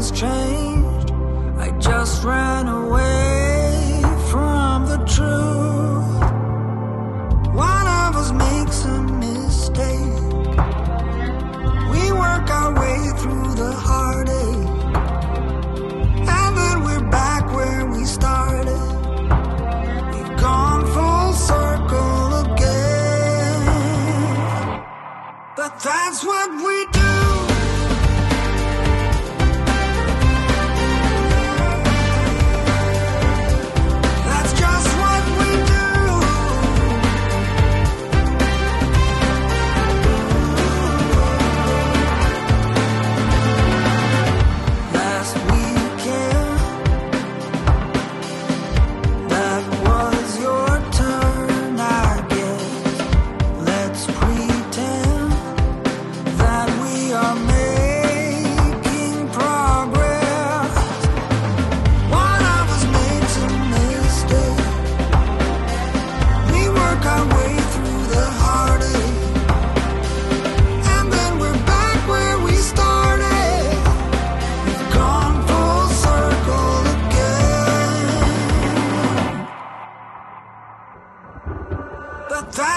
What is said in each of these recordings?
things changed. I just ran away from the truth. One of us makes a mistake, we work our way through the heartache, and then we're back where we started. We've gone full circle again, but that's what we do.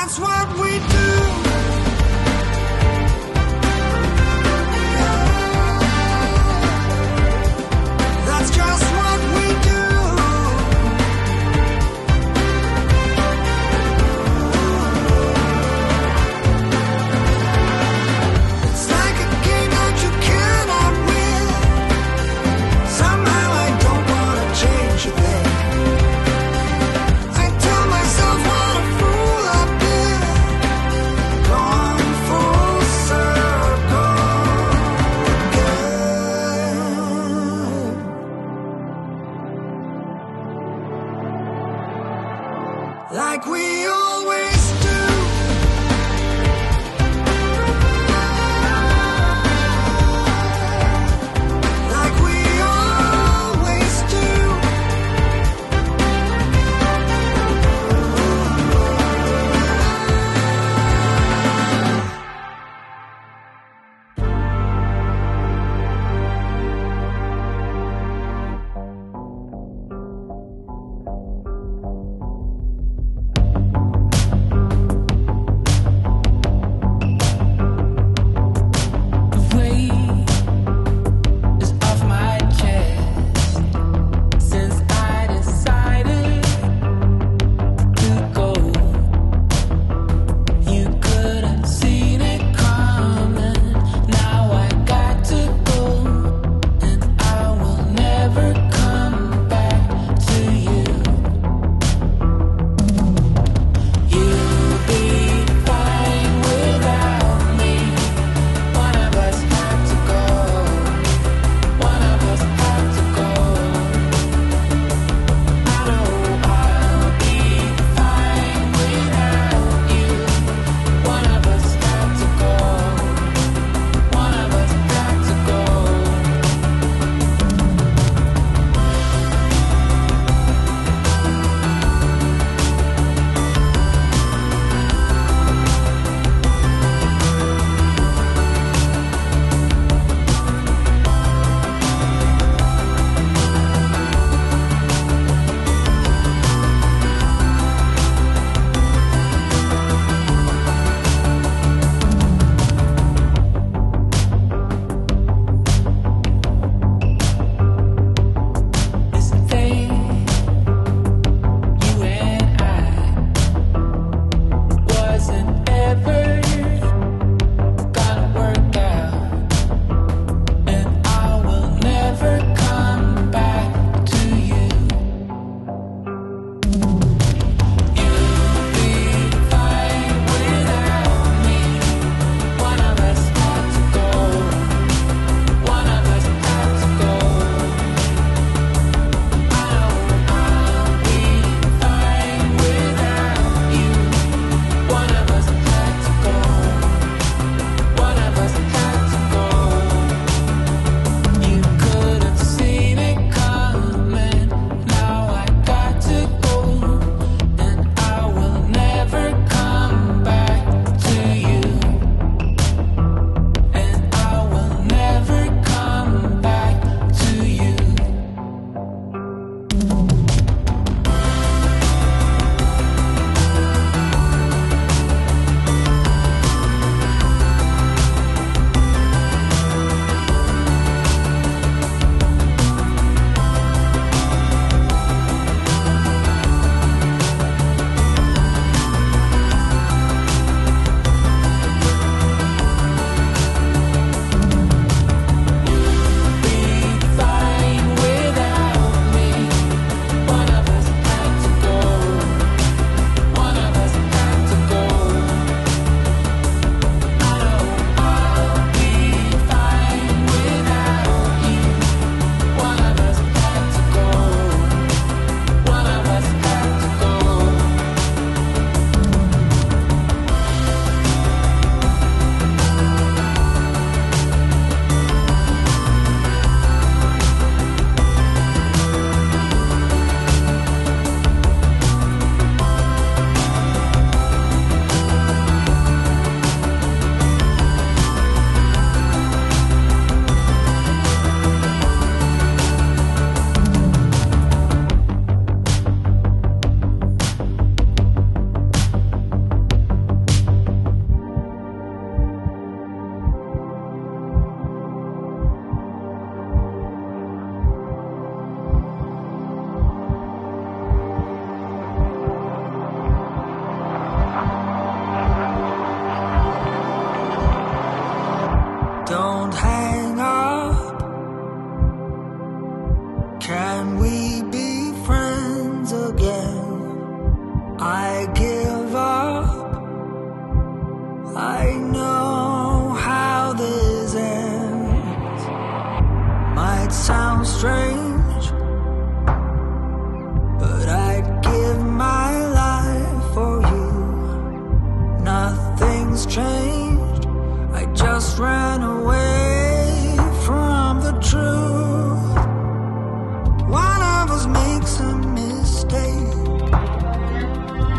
That's what we do. Like we always do. might sound strange, but I'd give my life for you. Nothing's changed, I just ran away from the truth. One of us makes a mistake,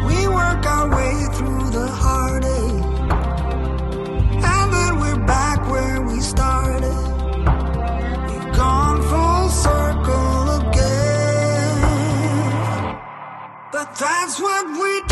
we work our way through the heartache, and then we're back where we started. Circle again, but that's what we do.